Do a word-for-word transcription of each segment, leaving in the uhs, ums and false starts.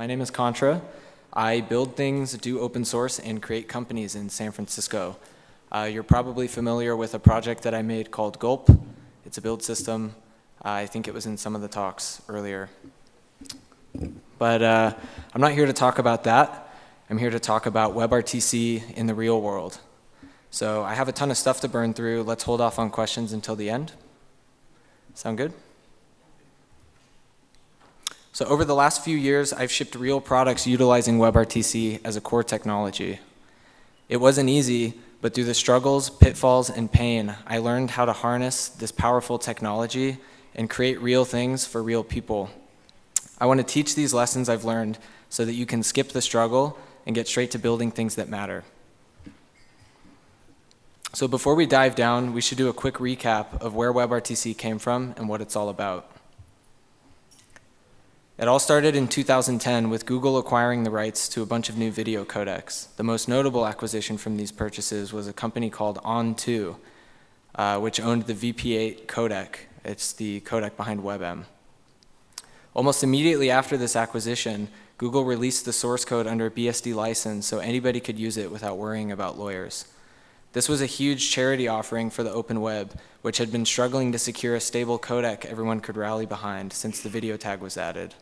My name is Contra. I build things, do open source, and create companies in San Francisco. Uh, you're probably familiar with a project that I made called Gulp. It's a build system. Uh, I think it was in some of the talks earlier. But uh, I'm not here to talk about that. I'm here to talk about WebRTC in the real world. So I have a ton of stuff to burn through. Let's hold off on questions until the end. Sound good? So over the last few years, I've shipped real products utilizing WebRTC as a core technology. It wasn't easy, but through the struggles, pitfalls, and pain, I learned how to harness this powerful technology and create real things for real people. I want to teach these lessons I've learned so that you can skip the struggle and get straight to building things that matter. So before we dive down, we should do a quick recap of where WebRTC came from and what it's all about. It all started in two thousand ten with Google acquiring the rights to a bunch of new video codecs. The most notable acquisition from these purchases was a company called On two, uh, which owned the V P eight codec. It's the codec behind WebM. Almost immediately after this acquisition, Google released the source code under a B S D license so anybody could use it without worrying about lawyers. This was a huge charity offering for the open web, which had been struggling to secure a stable codec everyone could rally behind since the video tag was added.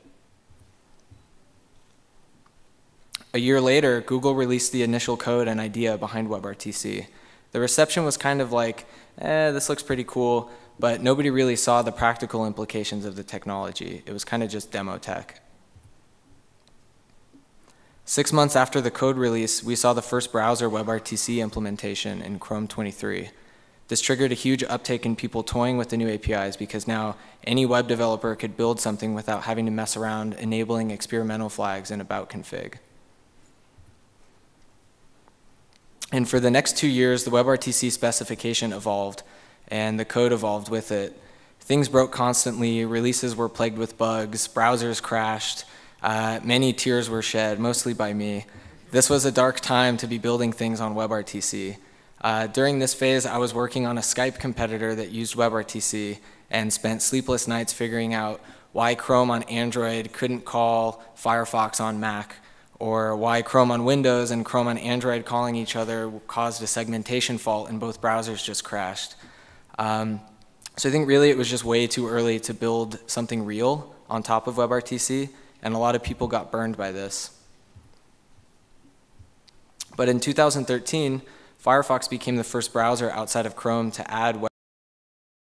A year later, Google released the initial code and idea behind WebRTC. The reception was kind of like, eh, this looks pretty cool, but nobody really saw the practical implications of the technology. It was kind of just demo tech. Six months after the code release, we saw the first browser WebRTC implementation in Chrome twenty-three. This triggered a huge uptake in people toying with the new A P Is because now any web developer could build something without having to mess around enabling experimental flags in about config. And for the next two years, the WebRTC specification evolved and the code evolved with it. Things broke constantly, releases were plagued with bugs, browsers crashed. Uh, many tears were shed, mostly by me. This was a dark time to be building things on WebRTC. Uh, during this phase, I was working on a Skype competitor that used WebRTC and spent sleepless nights figuring out why Chrome on Android couldn't call Firefox on Mac, or why Chrome on Windows and Chrome on Android calling each other caused a segmentation fault and both browsers just crashed. Um, so I think really it was just way too early to build something real on top of WebRTC. And a lot of people got burned by this. But in two thousand thirteen, Firefox became the first browser outside of Chrome to add